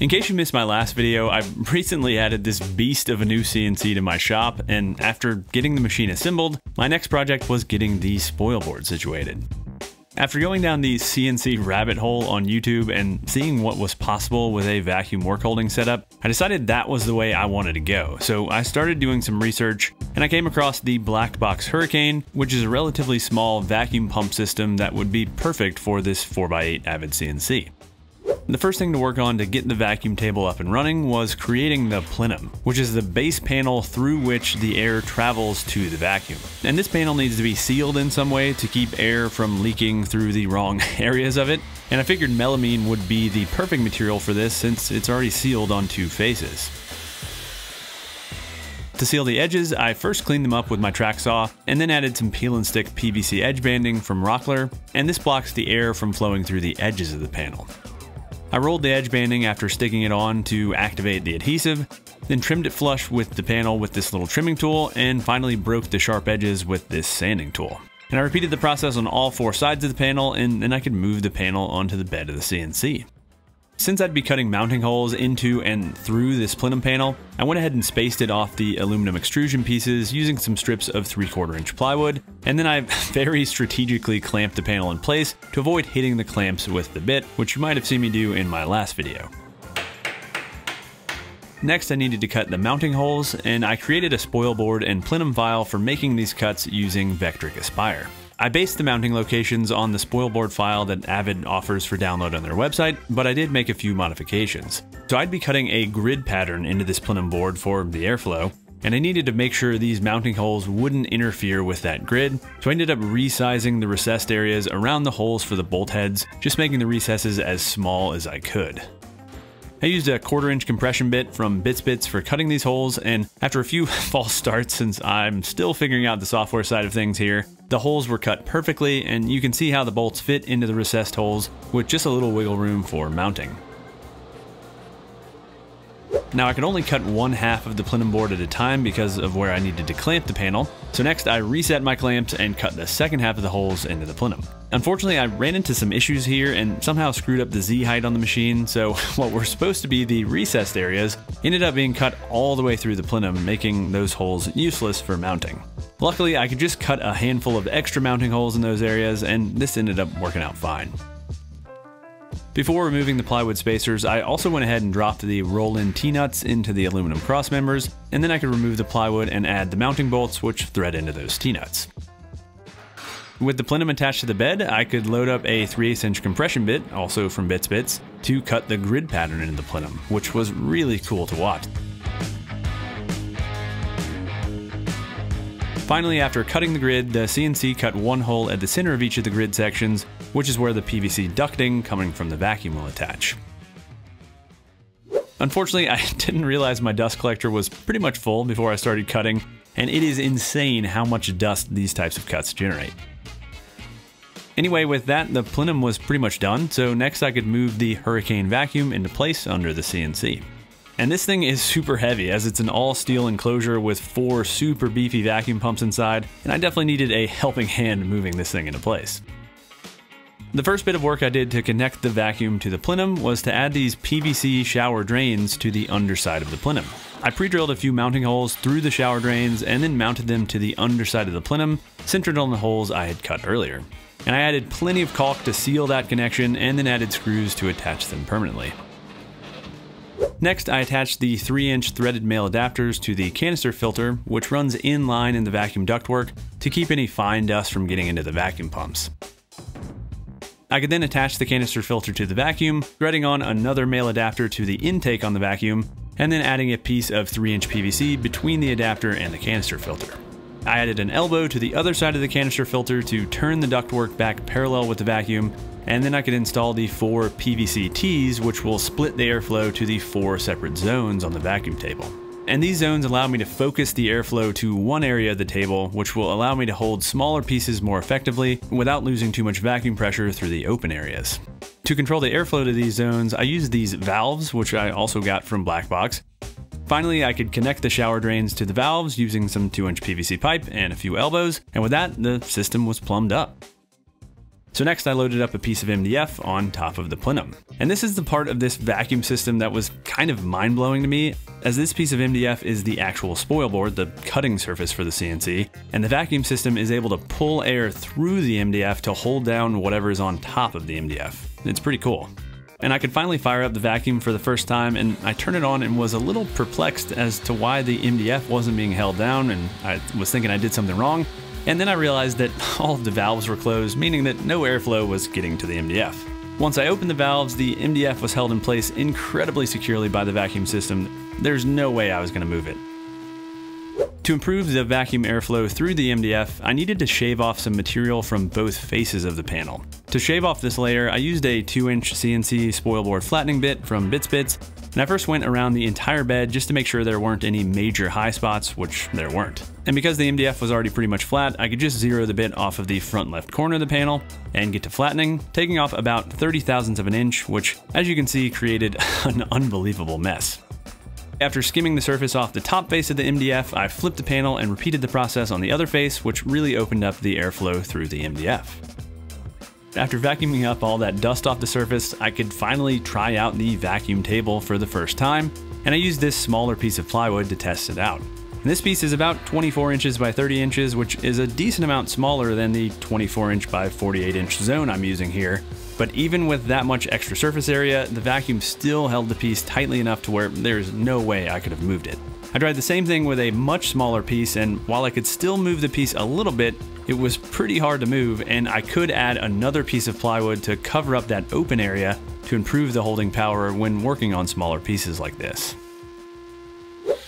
In case you missed my last video, I've recently added this beast of a new CNC to my shop, and after getting the machine assembled, my next project was getting the spoil board situated. After going down the CNC rabbit hole on YouTube and seeing what was possible with a vacuum work holding setup, I decided that was the way I wanted to go, so I started doing some research and I came across the Black Box Hurricane, which is a relatively small vacuum pump system that would be perfect for this 4x8 Avid CNC. The first thing to work on to get the vacuum table up and running was creating the plenum, which is the base panel through which the air travels to the vacuum. And this panel needs to be sealed in some way to keep air from leaking through the wrong areas of it. And I figured melamine would be the perfect material for this since it's already sealed on two faces. To seal the edges, I first cleaned them up with my track saw and then added some peel and stick PVC edge banding from Rockler, and this blocks the air from flowing through the edges of the panel. I rolled the edge banding after sticking it on to activate the adhesive, then trimmed it flush with the panel with this little trimming tool, and finally broke the sharp edges with this sanding tool. And I repeated the process on all four sides of the panel, and then I could move the panel onto the bed of the CNC. Since I'd be cutting mounting holes into and through this plenum panel, I went ahead and spaced it off the aluminum extrusion pieces using some strips of 3/4 inch plywood, and then I very strategically clamped the panel in place to avoid hitting the clamps with the bit, which you might have seen me do in my last video. Next, I needed to cut the mounting holes, and I created a spoil board and plenum file for making these cuts using Vectric Aspire. I based the mounting locations on the spoilboard file that Avid offers for download on their website, but I did make a few modifications. So I'd be cutting a grid pattern into this plenum board for the airflow, and I needed to make sure these mounting holes wouldn't interfere with that grid, so I ended up resizing the recessed areas around the holes for the bolt heads, just making the recesses as small as I could. I used a 1/4 inch compression bit from BitsBits for cutting these holes, and after a few false starts, since I'm still figuring out the software side of things here, the holes were cut perfectly, and you can see how the bolts fit into the recessed holes with just a little wiggle room for mounting. Now I could only cut one half of the plenum board at a time because of where I needed to clamp the panel, so next I reset my clamps and cut the second half of the holes into the plenum. Unfortunately, I ran into some issues here and somehow screwed up the Z height on the machine, so what were supposed to be the recessed areas ended up being cut all the way through the plenum, making those holes useless for mounting. Luckily, I could just cut a handful of extra mounting holes in those areas, and this ended up working out fine. Before removing the plywood spacers, I also went ahead and dropped the roll-in T-nuts into the aluminum cross members, and then I could remove the plywood and add the mounting bolts, which thread into those T-nuts. With the plenum attached to the bed, I could load up a 3/8 inch compression bit, also from BitsBits, to cut the grid pattern into the plenum, which was really cool to watch. Finally, after cutting the grid, the CNC cut one hole at the center of each of the grid sections, which is where the PVC ducting coming from the vacuum will attach. Unfortunately, I didn't realize my dust collector was pretty much full before I started cutting, and it is insane how much dust these types of cuts generate. Anyway, with that, the plenum was pretty much done, so next I could move the Hurricane vacuum into place under the CNC. And this thing is super heavy as it's an all steel enclosure with four super beefy vacuum pumps inside, and I definitely needed a helping hand moving this thing into place. The first bit of work I did to connect the vacuum to the plenum was to add these PVC shower drains to the underside of the plenum. I pre-drilled a few mounting holes through the shower drains and then mounted them to the underside of the plenum, centered on the holes I had cut earlier. And I added plenty of caulk to seal that connection and then added screws to attach them permanently. Next, I attached the 3-inch threaded male adapters to the canister filter, which runs in line in the vacuum ductwork to keep any fine dust from getting into the vacuum pumps. I could then attach the canister filter to the vacuum, threading on another male adapter to the intake on the vacuum, and then adding a piece of 3-inch PVC between the adapter and the canister filter. I added an elbow to the other side of the canister filter to turn the ductwork back parallel with the vacuum, and then I could install the four PVC Ts, which will split the airflow to the four separate zones on the vacuum table. And these zones allow me to focus the airflow to one area of the table, which will allow me to hold smaller pieces more effectively without losing too much vacuum pressure through the open areas. To control the airflow to these zones, I used these valves, which I also got from Black Box. Finally, I could connect the shower drains to the valves using some 2-inch PVC pipe and a few elbows, and with that, the system was plumbed up. So next I loaded up a piece of MDF on top of the plenum. And this is the part of this vacuum system that was kind of mind-blowing to me, as this piece of MDF is the actual spoil board, the cutting surface for the CNC, and the vacuum system is able to pull air through the MDF to hold down whatever is on top of the MDF. It's pretty cool. And I could finally fire up the vacuum for the first time, and I turned it on and was a little perplexed as to why the MDF wasn't being held down, and I was thinking I did something wrong. And then I realized that all of the valves were closed, meaning that no airflow was getting to the MDF. Once I opened the valves, the MDF was held in place incredibly securely by the vacuum system. There's no way I was going to move it. To improve the vacuum airflow through the MDF, I needed to shave off some material from both faces of the panel. To shave off this layer, I used a 2-inch CNC spoilboard flattening bit from BitsBits, and I first went around the entire bed just to make sure there weren't any major high spots, which there weren't. And because the MDF was already pretty much flat, I could just zero the bit off of the front left corner of the panel and get to flattening, taking off about 30/1000 of an inch, which, as you can see, created an unbelievable mess. After skimming the surface off the top face of the MDF, I flipped the panel and repeated the process on the other face, which really opened up the airflow through the MDF. After vacuuming up all that dust off the surface, I could finally try out the vacuum table for the first time, and I used this smaller piece of plywood to test it out. And this piece is about 24 inches by 30 inches, which is a decent amount smaller than the 24 inch by 48 inch zone I'm using here. But even with that much extra surface area, the vacuum still held the piece tightly enough to where there's no way I could have moved it. I tried the same thing with a much smaller piece, and while I could still move the piece a little bit, it was pretty hard to move, and I could add another piece of plywood to cover up that open area to improve the holding power when working on smaller pieces like this.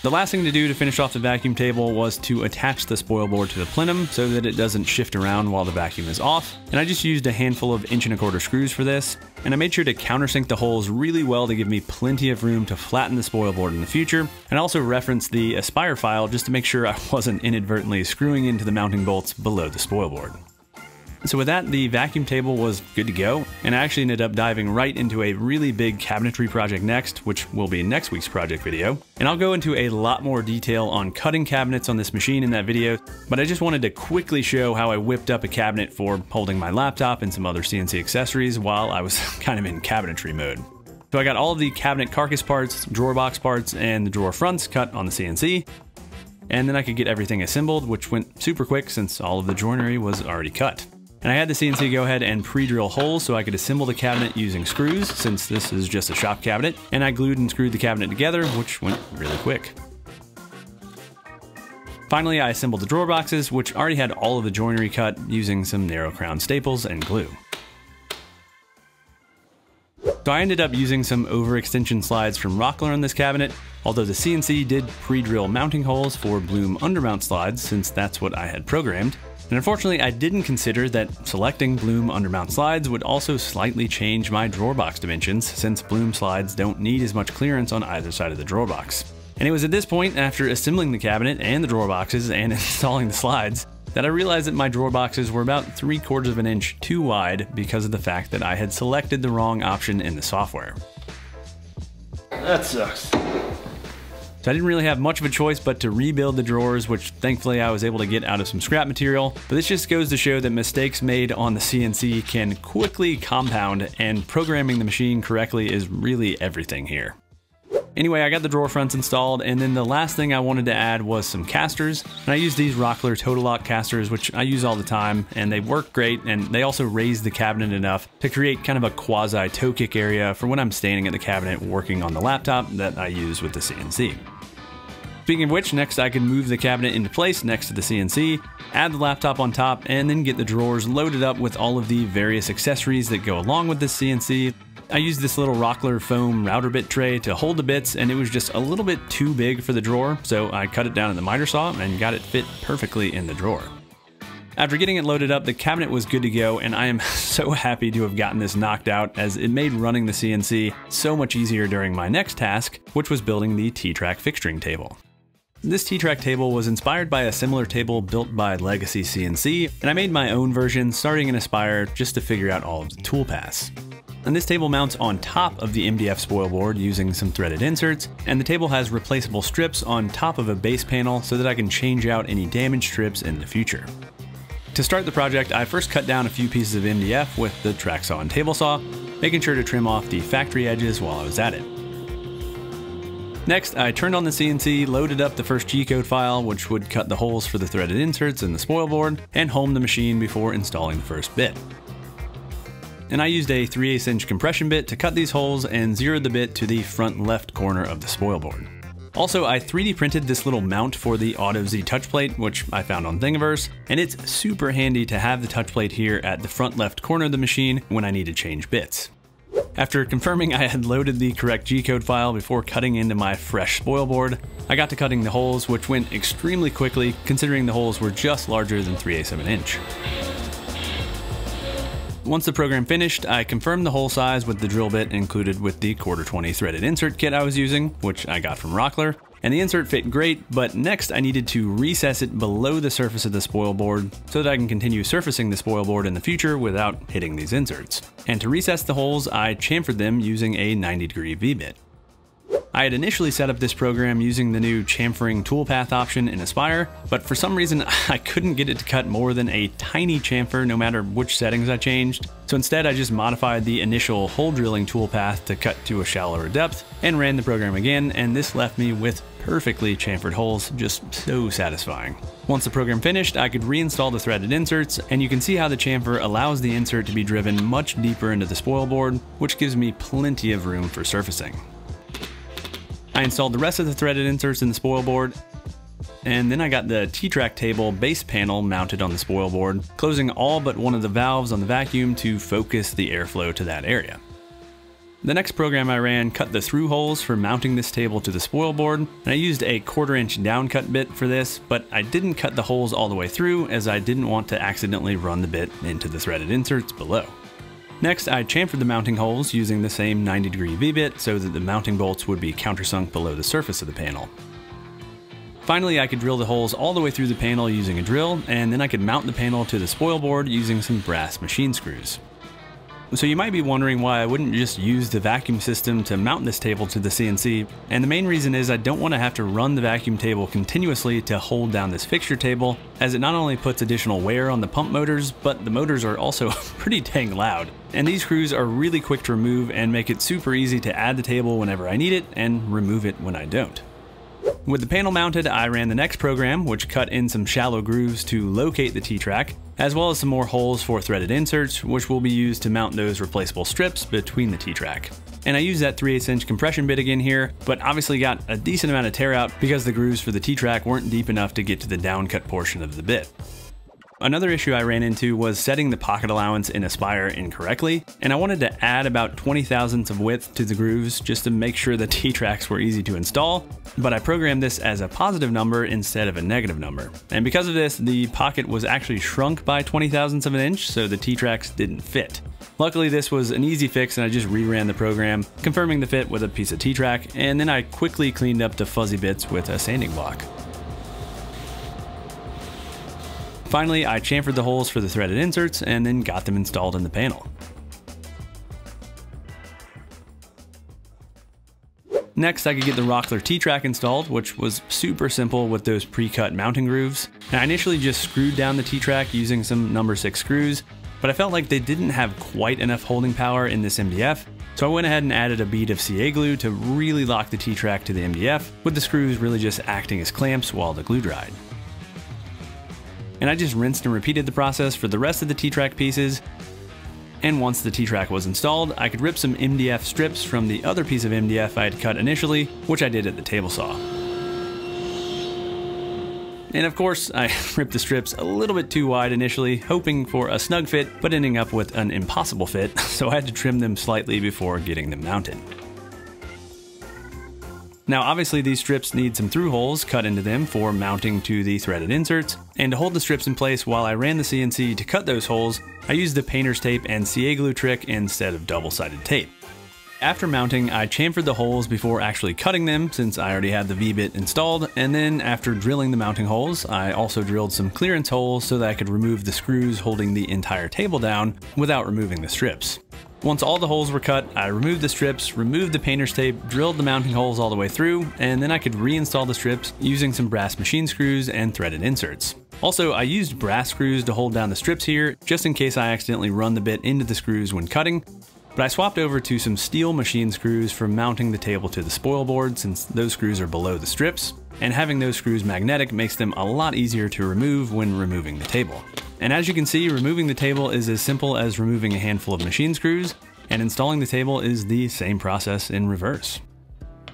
The last thing to do to finish off the vacuum table was to attach the spoil board to the plenum so that it doesn't shift around while the vacuum is off, and I just used a handful of 1 1/4 inch screws for this, and I made sure to countersink the holes really well to give me plenty of room to flatten the spoil board in the future, and I also referenced the Aspire file just to make sure I wasn't inadvertently screwing into the mounting bolts below the spoil board. So with that, the vacuum table was good to go, and I actually ended up diving right into a really big cabinetry project next, which will be next week's project video. And I'll go into a lot more detail on cutting cabinets on this machine in that video, but I just wanted to quickly show how I whipped up a cabinet for holding my laptop and some other CNC accessories while I was kind of in cabinetry mode. So I got all of the cabinet carcass parts, drawer box parts, and the drawer fronts cut on the CNC, and then I could get everything assembled, which went super quick since all of the joinery was already cut. And I had the CNC go ahead and pre-drill holes so I could assemble the cabinet using screws, since this is just a shop cabinet, and I glued and screwed the cabinet together, which went really quick. Finally, I assembled the drawer boxes, which already had all of the joinery cut using some narrow crown staples and glue. So I ended up using some overextension slides from Rockler on this cabinet, although the CNC did pre-drill mounting holes for Blum undermount slides, since that's what I had programmed. And unfortunately, I didn't consider that selecting Blum undermount slides would also slightly change my drawer box dimensions, since Blum slides don't need as much clearance on either side of the drawer box. And it was at this point, after assembling the cabinet and the drawer boxes and installing the slides, that I realized that my drawer boxes were about 3/4 of an inch too wide because of the fact that I had selected the wrong option in the software. That sucks. I didn't really have much of a choice but to rebuild the drawers, which thankfully I was able to get out of some scrap material, but this just goes to show that mistakes made on the CNC can quickly compound, and programming the machine correctly is really everything here. Anyway, I got the drawer fronts installed, and then the last thing I wanted to add was some casters, and I used these Rockler Total Lock casters, which I use all the time, and they work great, and they also raise the cabinet enough to create kind of a quasi toe kick area for when I'm standing at the cabinet working on the laptop that I use with the CNC. Speaking of which, next I can move the cabinet into place next to the CNC, add the laptop on top, and then get the drawers loaded up with all of the various accessories that go along with this CNC. I used this little Rockler foam router bit tray to hold the bits, and it was just a little bit too big for the drawer, so I cut it down in the miter saw and got it fit perfectly in the drawer. After getting it loaded up, the cabinet was good to go, and I am so happy to have gotten this knocked out, as it made running the CNC so much easier during my next task, which was building the T-Track fixturing table. This T-Track table was inspired by a similar table built by Legacy CNC, and I made my own version starting in Aspire just to figure out all of the tool paths. And this table mounts on top of the MDF spoil board using some threaded inserts, and the table has replaceable strips on top of a base panel so that I can change out any damaged strips in the future. To start the project, I first cut down a few pieces of MDF with the track saw and table saw, making sure to trim off the factory edges while I was at it. Next, I turned on the CNC, loaded up the first G-code file, which would cut the holes for the threaded inserts in the spoil board, and homed the machine before installing the first bit. And I used a 3/8 inch compression bit to cut these holes and zeroed the bit to the front left corner of the spoil board. Also, I 3D printed this little mount for the Auto-Z touch plate, which I found on Thingiverse, and it's super handy to have the touch plate here at the front left corner of the machine when I need to change bits. After confirming I had loaded the correct G-code file before cutting into my fresh spoil board, I got to cutting the holes, which went extremely quickly considering the holes were just larger than 3/8 of an inch. Once the program finished, I confirmed the hole size with the drill bit included with the 1/4-20 threaded insert kit I was using, which I got from Rockler, and the insert fit great, but next I needed to recess it below the surface of the spoil board so that I can continue surfacing the spoil board in the future without hitting these inserts. And to recess the holes, I chamfered them using a 90-degree V-bit. I had initially set up this program using the new chamfering toolpath option in Aspire, but for some reason I couldn't get it to cut more than a tiny chamfer no matter which settings I changed, so instead I just modified the initial hole drilling toolpath to cut to a shallower depth and ran the program again, and this left me with perfectly chamfered holes, just so satisfying. Once the program finished, I could reinstall the threaded inserts, and you can see how the chamfer allows the insert to be driven much deeper into the spoil board, which gives me plenty of room for surfacing. I installed the rest of the threaded inserts in the spoil board, and then I got the T-Track table base panel mounted on the spoil board, closing all but one of the valves on the vacuum to focus the airflow to that area. The next program I ran cut the through holes for mounting this table to the spoil board, and I used a 1/4 inch downcut bit for this, but I didn't cut the holes all the way through as I didn't want to accidentally run the bit into the threaded inserts below. Next, I chamfered the mounting holes using the same 90-degree V-bit so that the mounting bolts would be countersunk below the surface of the panel. Finally, I could drill the holes all the way through the panel using a drill, and then I could mount the panel to the spoil board using some brass machine screws. So you might be wondering why I wouldn't just use the vacuum system to mount this table to the CNC, and the main reason is I don't want to have to run the vacuum table continuously to hold down this fixture table, as it not only puts additional wear on the pump motors, but the motors are also pretty dang loud. And these screws are really quick to remove and make it super easy to add the table whenever I need it and remove it when I don't. With the panel mounted, I ran the next program, which cut in some shallow grooves to locate the T-Track, as well as some more holes for threaded inserts, which will be used to mount those replaceable strips between the T-Track. And I used that 3/8 inch compression bit again here, but obviously got a decent amount of tear out because the grooves for the T-Track weren't deep enough to get to the downcut portion of the bit. Another issue I ran into was setting the pocket allowance in Aspire incorrectly, and I wanted to add about 20 thousandths of width to the grooves just to make sure the T-Tracks were easy to install, but I programmed this as a positive number instead of a negative number. And because of this, the pocket was actually shrunk by 20 thousandths of an inch, so the T-Tracks didn't fit. Luckily, this was an easy fix and I just reran the program, confirming the fit with a piece of T-Track, and then I quickly cleaned up the fuzzy bits with a sanding block. Finally, I chamfered the holes for the threaded inserts and then got them installed in the panel. Next, I could get the Rockler T-Track installed, which was super simple with those pre-cut mounting grooves. And I initially just screwed down the T-Track using some number 6 screws, but I felt like they didn't have quite enough holding power in this MDF, so I went ahead and added a bead of CA glue to really lock the T-Track to the MDF, with the screws really just acting as clamps while the glue dried. And I just rinsed and repeated the process for the rest of the T-Track pieces. And once the T-Track was installed, I could rip some MDF strips from the other piece of MDF I had cut initially, which I did at the table saw. And of course, I ripped the strips a little bit too wide initially, hoping for a snug fit, but ending up with an impossible fit, so I had to trim them slightly before getting them mounted. Now obviously these strips need some through holes cut into them for mounting to the threaded inserts, and to hold the strips in place while I ran the CNC to cut those holes, I used the painter's tape and CA glue trick instead of double-sided tape. After mounting, I chamfered the holes before actually cutting them since I already had the V-bit installed, and then after drilling the mounting holes, I also drilled some clearance holes so that I could remove the screws holding the entire table down without removing the strips. Once all the holes were cut, I removed the strips, removed the painter's tape, drilled the mounting holes all the way through, and then I could reinstall the strips using some brass machine screws and threaded inserts. Also, I used brass screws to hold down the strips here, just in case I accidentally run the bit into the screws when cutting, but I swapped over to some steel machine screws for mounting the table to the spoil board, since those screws are below the strips, and having those screws magnetic makes them a lot easier to remove when removing the table. And as you can see, removing the table is as simple as removing a handful of machine screws, and installing the table is the same process in reverse.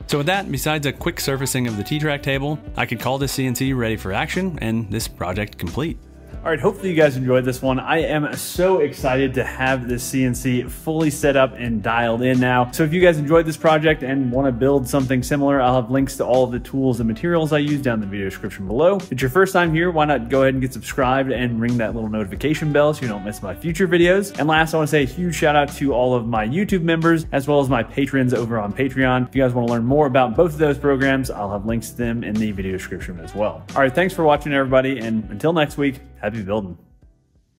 So with that, besides a quick surfacing of the T-Track table, I could call this CNC ready for action and this project complete. All right, hopefully you guys enjoyed this one. I am so excited to have this CNC fully set up and dialed in now. So if you guys enjoyed this project and want to build something similar, I'll have links to all of the tools and materials I use down in the video description below. If it's your first time here, why not go ahead and get subscribed and ring that little notification bell so you don't miss my future videos. And last, I want to say a huge shout out to all of my YouTube members as well as my patrons over on Patreon. If you guys want to learn more about both of those programs, I'll have links to them in the video description as well. All right, thanks for watching everybody, and until next week, happy building.